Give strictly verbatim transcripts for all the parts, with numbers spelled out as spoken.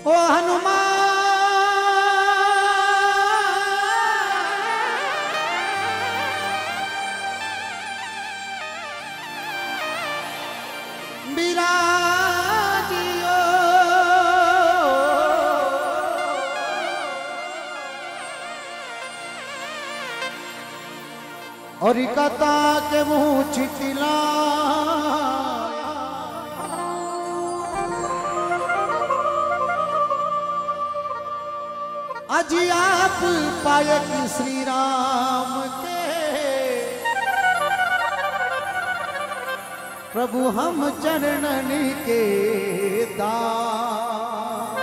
ओ हनुमान बिराजियो, और कथा के मुँह छितिला जी आप पायक श्री राम के प्रभु हम चरणन के दास।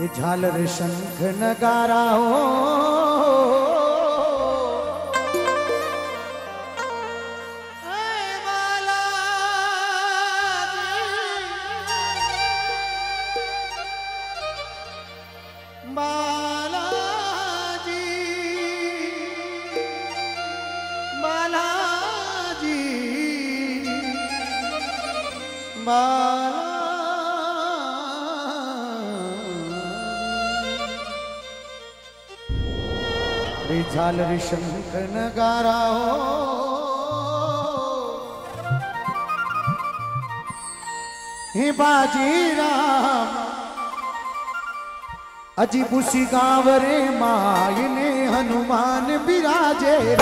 ये झालर शंख नगारा हो बालाजी, बालाजी, बालाजी। झालर शंख नगारा हो हे बाजी राम, अजी बुसी गाँव रे मायने हनुमान बिराजे रे।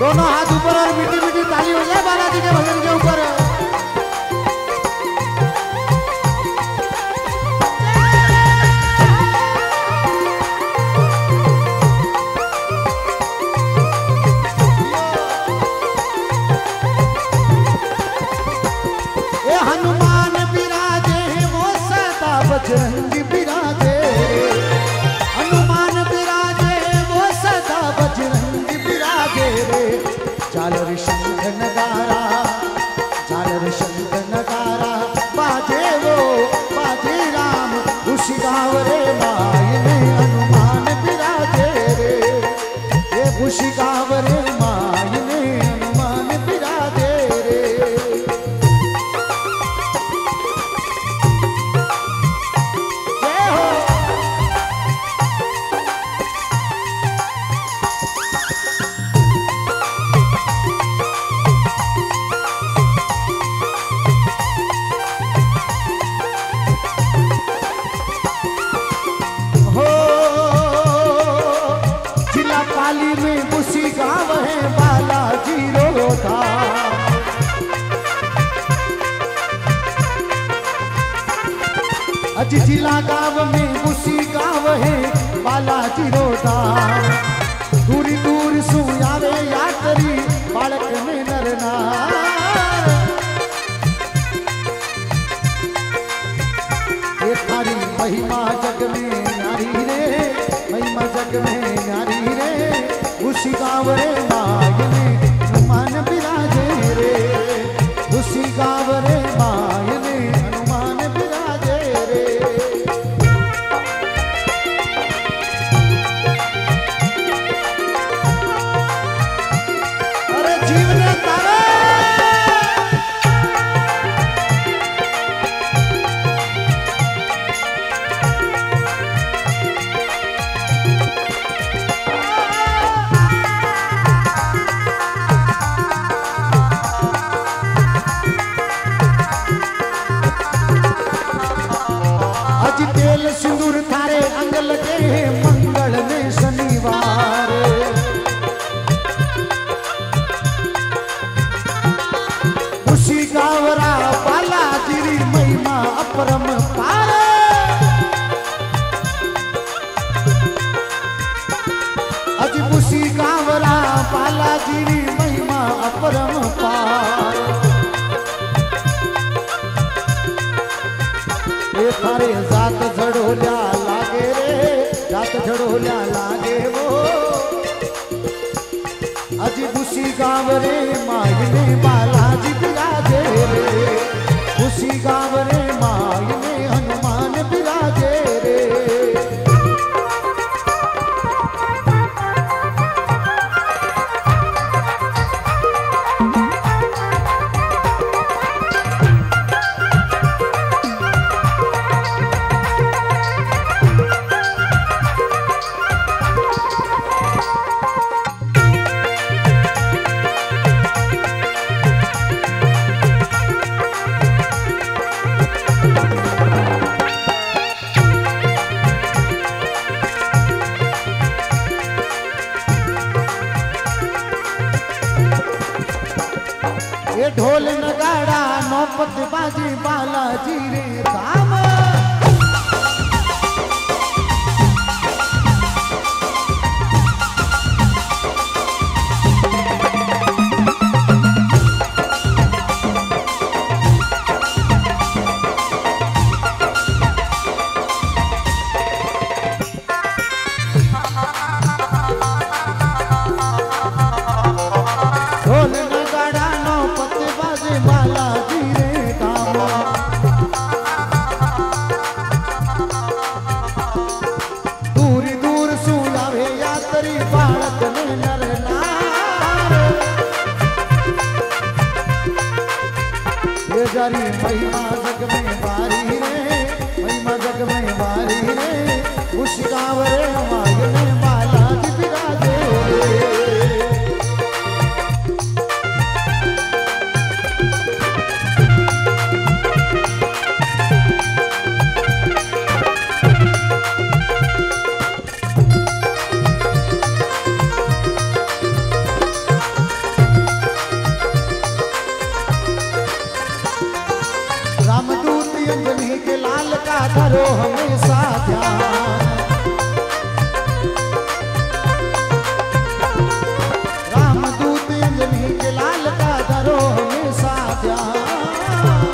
दोनों हाथ ऊपर और मीठी मीठी ताली हो जाए बालाजी के भजन के ऊपर। भजन बिराजे हनुमान बिराजे वो सदा बजरंग बिराजे रे। झालर शंख नगारा, झालर शंख नगारा बाजे वो बाजे राम, उसी गाँव रे मायने हनुमान बिराजे रे। ये उसी गाँव रे मायने हनुमान बिराजे रे। अजी जिला गाँव में उसी गाँव है बालाजी रोदा। दूरी दूर सुयावे यात्री बालक में नरना, ये थारी महिमा जग में नारी रे, महिमा जग में नारी रे। उसी गाँव रे मायने हनुमान बिराजे रे, उसी गाँव रे मायने हनुमान बिराजे रे। बालाजी महिमा अपरंपार, ये थारे जात झड़ोल्या लागे रे, जात झड़ोल्या लागे वो अजी बुसी गाँव रे मायने बालाजी बिराजे रे। बुसी गाँव रे मायने हनुमान बिराजे रे। ढोल नगाड़ा नौपत बाजी बालाजी रे धाम। महिमा जग में बारी रे, महिमा जग में बारी रे, खुशगांवरे मांग में बालाजी बिराजे धरो हमेशा ध्यान। रामदूत अंजनी के लाल का धरो हमेशा ध्यान।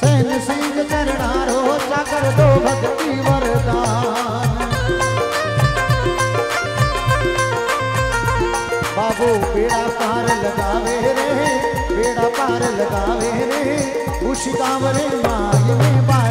सैन सिंह चरणारो जाकर दो भक्ति वरदान। बाबू बेड़ा पार लगावे रे, बेड़ा पार लगावे रे, खुशगांवरे मांग में बार।